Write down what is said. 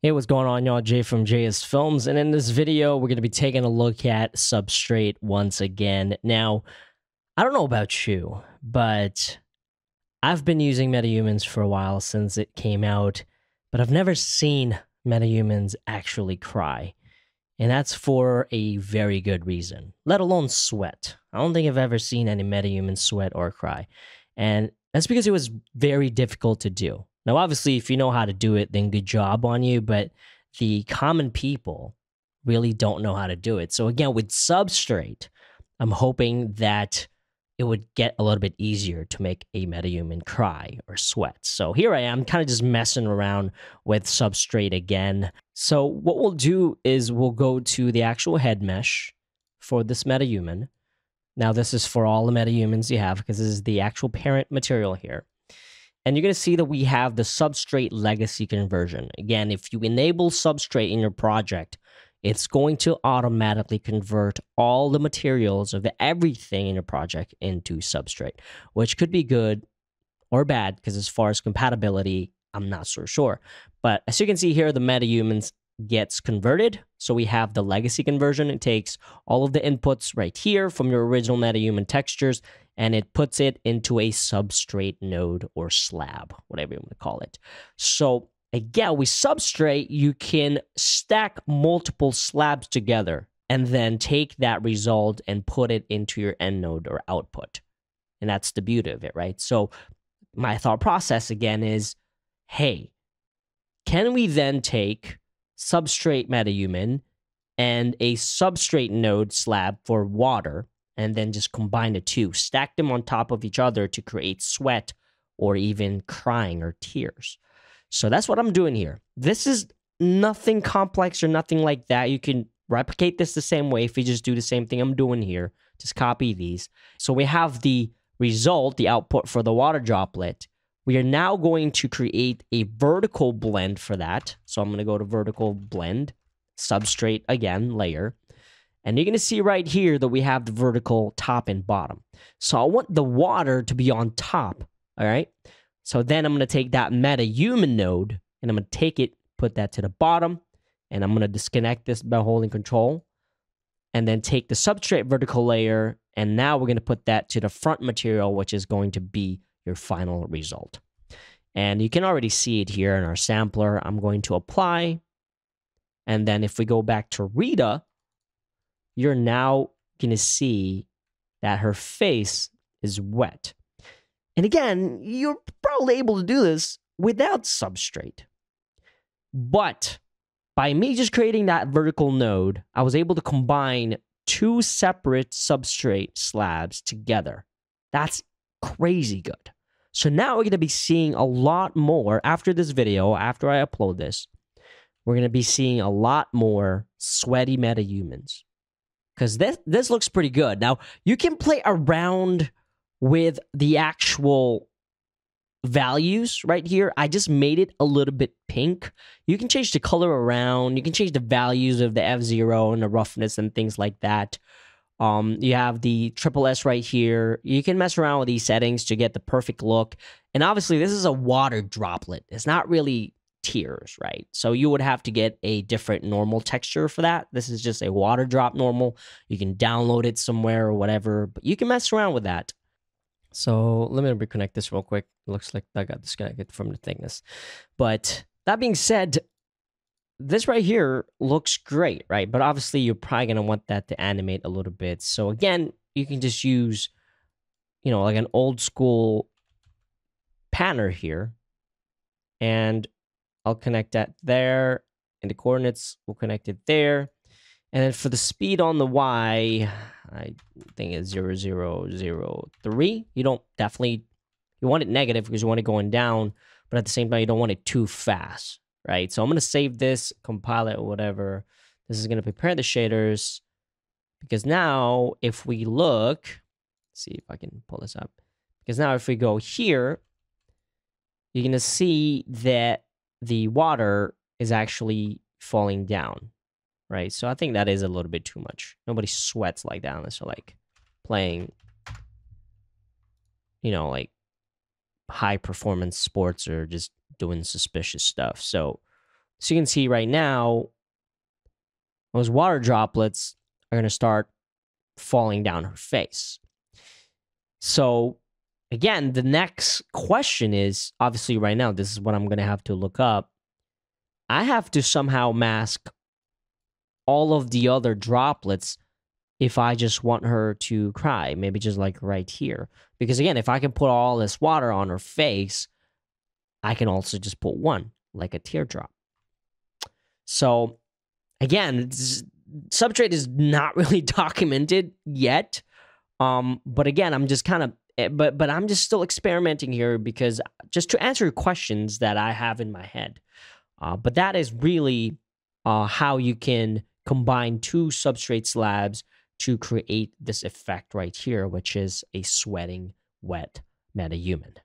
Hey, what's going on, y'all? Jay from JS Films, and in this video, we're going to be taking a look at Substrate once again. Now, I don't know about you, but I've been using MetaHumans for a while since it came out, but I've never seen MetaHumans actually cry, and that's for a very good reason, let alone sweat. I don't think I've ever seen any MetaHumans sweat or cry, and that's because it was very difficult to do. Now, obviously, if you know how to do it, then good job on you, but the common people really don't know how to do it. So again, with Substrate, I'm hoping that it would get a little bit easier to make a MetaHuman cry or sweat. So here I am kind of just messing around with Substrate again. So what we'll do is we'll go to the actual head mesh for this MetaHuman. Now, this is for all the MetaHumans you have because this is the actual parent material here. And you're going to see that we have the Substrate legacy conversion. Again, if you enable Substrate in your project, it's going to automatically convert all the materials of everything in your project into Substrate, which could be good or bad because as far as compatibility, I'm not so sure. But as you can see here, the MetaHumans gets converted. So we have the legacy conversion. It takes all of the inputs right here from your original MetaHuman textures, and it puts it into a Substrate node or slab, whatever you want to call it. So again, with Substrate, you can stack multiple slabs together and then take that result and put it into your end node or output. And that's the beauty of it, right? So my thought process again is, hey, can we then take Substrate MetaHuman and a Substrate node slab for water, and then just combine the two, stack them on top of each other to create sweat or even crying or tears? So that's what I'm doing here. This is nothing complex or nothing like that. You can replicate this the same way if you just do the same thing I'm doing here. Just copy these. So we have the result, the output for the water droplet. We are now going to create a vertical blend for that. So I'm going to go to vertical blend, Substrate again, layer. And you're going to see right here that we have the vertical top and bottom. So I want the water to be on top, all right? So then I'm going to take that MetaHuman node, and I'm going to take it, put that to the bottom, and I'm going to disconnect this by holding Control, and then take the Substrate vertical layer, and now we're going to put that to the front material, which is going to be your final result. And you can already see it here in our sampler. I'm going to apply, and then if we go back to Rita, you're now going to see that her face is wet. And again, you're probably able to do this without Substrate. But by me just creating that vertical node, I was able to combine two separate Substrate slabs together. That's crazy good. So now we're going to be seeing a lot more after this video, after I upload this. We're going to be seeing a lot more sweaty MetaHumans. Because this looks pretty good. Now, you can play around with the actual values right here. I just made it a little bit pink. You can change the color around. You can change the values of the F0 and the roughness and things like that. You have the SSS right here. You can mess around with these settings to get the perfect look. And obviously, this is a water droplet. It's not really tears, right? So you would have to get a different normal texture for that. This is just a water drop normal. You can download it somewhere or whatever, but you can mess around with that. So let me reconnect this real quick. It looks like I got disconnected from the thickness. But that being said, this right here looks great, right? But obviously you're probably going to want that to animate a little bit. So again, you can just use, you know, like an old school panner here, and I'll connect that there, and the coordinates will connect it there. And then for the speed on the Y, I think it's 0.003. You don't definitely, you want it negative because you want it going down, but at the same time, you don't want it too fast, right? So I'm going to save this, compile it, whatever. This is going to prepare the shaders, because now if we look, see if I can pull this up, because now if we go here, you're going to see that the water is actually falling down, right? So I think that is a little bit too much. Nobody sweats like that unless you're like playing, you know, like high performance sports or just doing suspicious stuff. So So you can see right now, those water droplets are going to start falling down her face. So again, the next question is, obviously right now, this is what I'm going to have to look up. I have to somehow mask all of the other droplets if I just want her to cry, maybe just like right here. Because again, if I can put all this water on her face, I can also just put one, like a teardrop. So again, Substrate is not really documented yet. But again, I'm just kind of, but I'm just still experimenting here because just to answer questions that I have in my head. But that is really how you can combine two Substrate slabs to create this effect right here, which is a sweating, wet MetaHuman.